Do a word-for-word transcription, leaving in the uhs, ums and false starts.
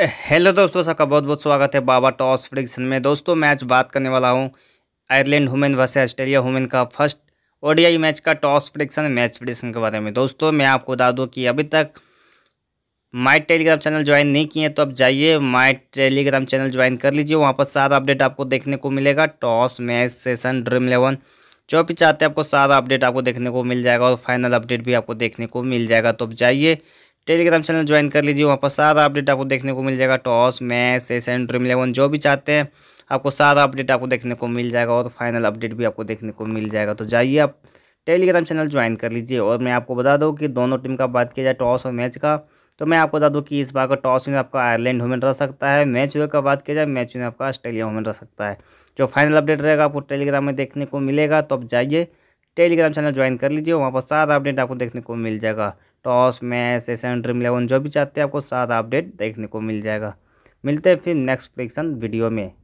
Hello दोस्तों, सबका बहुत बहुत स्वागत है बाबा टॉस फ्रिक्शन में। दोस्तों मैं आज बात करने वाला हूं Ireland women versus Australia women का फर्स्ट ओडीआई मैच का टॉस फ्रिक्शन मैच फ्रिक्शन के बारे में। दोस्तों मैं आपको बता दूं कि अभी तक माय टेलीग्राम चैनल ज्वाइन नहीं किए तो अब जाइए माय टेलीग्राम चैनल ज्वाइन कर लीजिए, वहाँ पर सारा अपडेट आपको देखने को मिलेगा। Toss match session Dream Eleven जो भी चाहते हैं आपको सारा अपडेट आपको देखने को मिल जाएगा और फाइनल अपडेट भी आपको देखने को मिल जाएगा। तो अब जाइए टेलीग्राम चैनल ज्वाइन कर लीजिए, वहाँ पर सारा अपडेट आपको देखने को मिल जाएगा। Toss match session Dream Eleven जो भी चाहते हैं आपको सारा अपडेट आपको देखने को मिल जाएगा और फाइनल अपडेट भी आपको देखने को मिल जाएगा। तो जाइए आप टेलीग्राम चैनल ज्वाइन कर लीजिए। और मैं आपको बता दूं कि दोनों टीम का बात किया जाए टॉस और मैच का, तो मैं आपको बता दूं कि इस बार का टॉस में आपका आयरलैंड वुमेन रह सकता है। मैच हुए का बात किया जाए मैच में आपका ऑस्ट्रेलिया वुमेन रह सकता है। जो फाइनल अपडेट रहेगा आपको टेलीग्राम में देखने को मिलेगा। तो आप जाइए टेलीग्राम चैनल ज्वाइन कर लीजिए, वहाँ पर सारा अपडेट आपको देखने को मिल जाएगा। Toss match session Dream Eleven जो भी चाहते हैं आपको सारा अपडेट देखने को मिल जाएगा। मिलते हैं फिर नेक्स्ट प्रेडिक्शन वीडियो में।